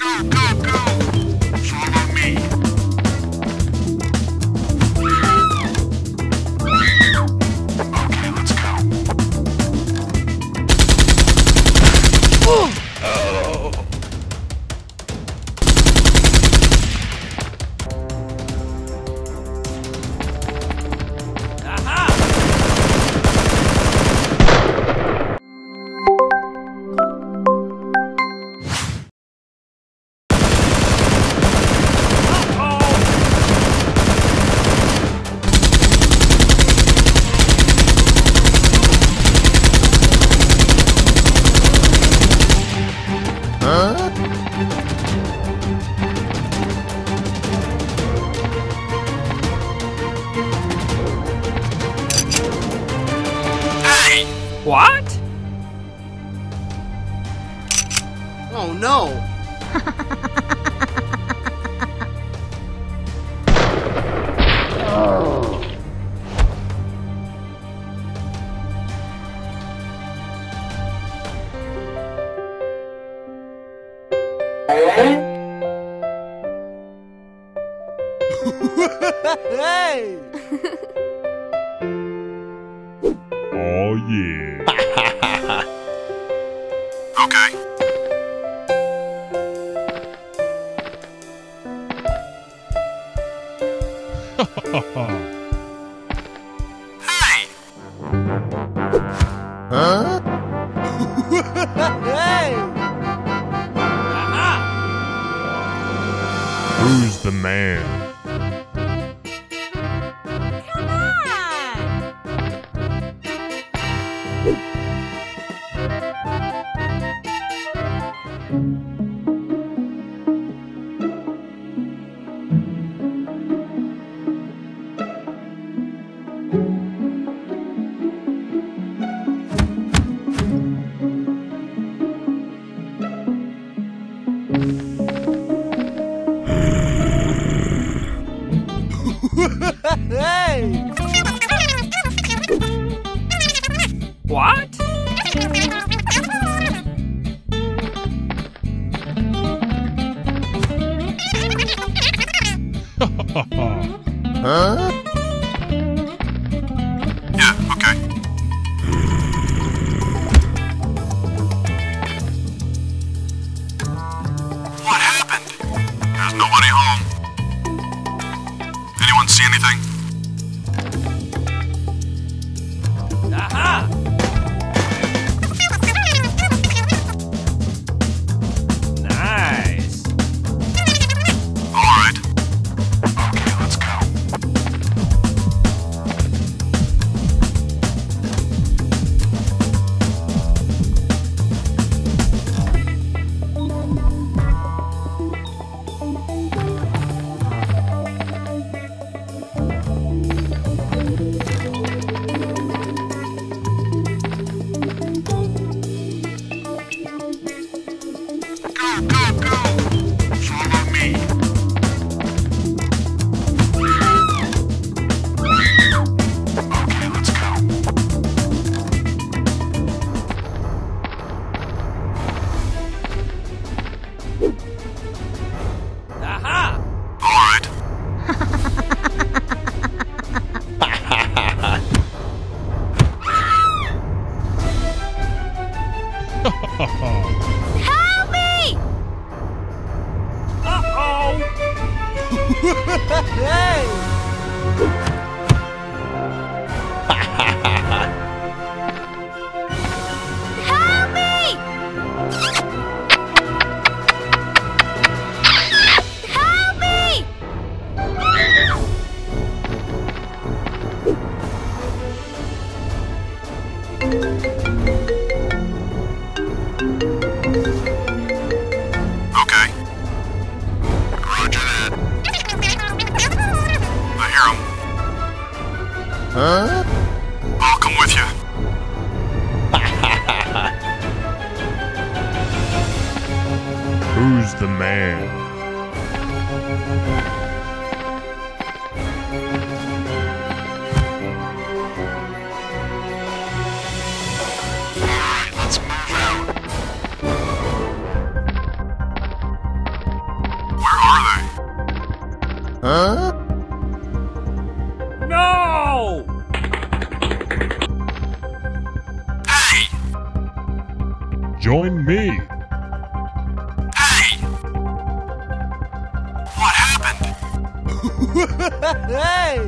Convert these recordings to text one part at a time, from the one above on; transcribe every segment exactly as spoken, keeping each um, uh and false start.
go, go, go! Follow me! Okay, let's go. Oh. Hey! What? Oh no! Hey! Oh yeah. Okay. Hey. Huh? Hey. Uh-huh. Who's the man? Hey! What? Huh? Yeah, okay. What happened? There's nobody home. Anyone see anything? Aha! Nice. All right. Okay, let's go. Help me! Uh-oh! Hey! Huh? I'll come with you. Who's the man? All right, let's move out. Huh? No! Hey! Join me. Hey! What happened? Hey!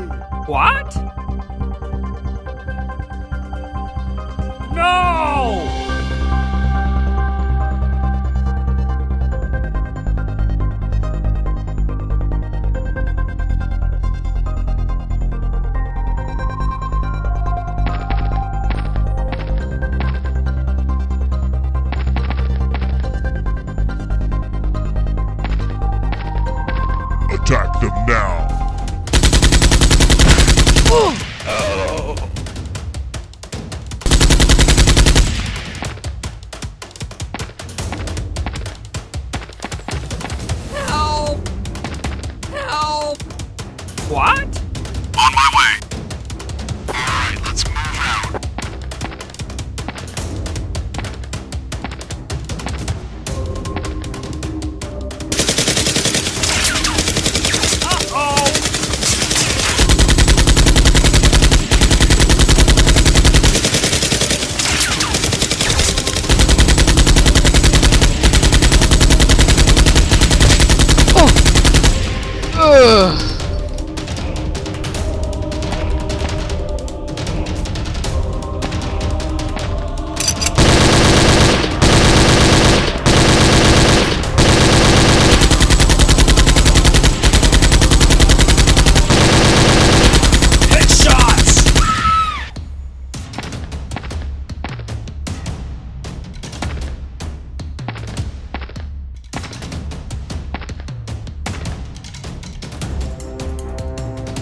What? No! Attack them now! Oh. Help! Help! What? On my way! Alright, let's move out. Ugh.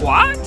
What?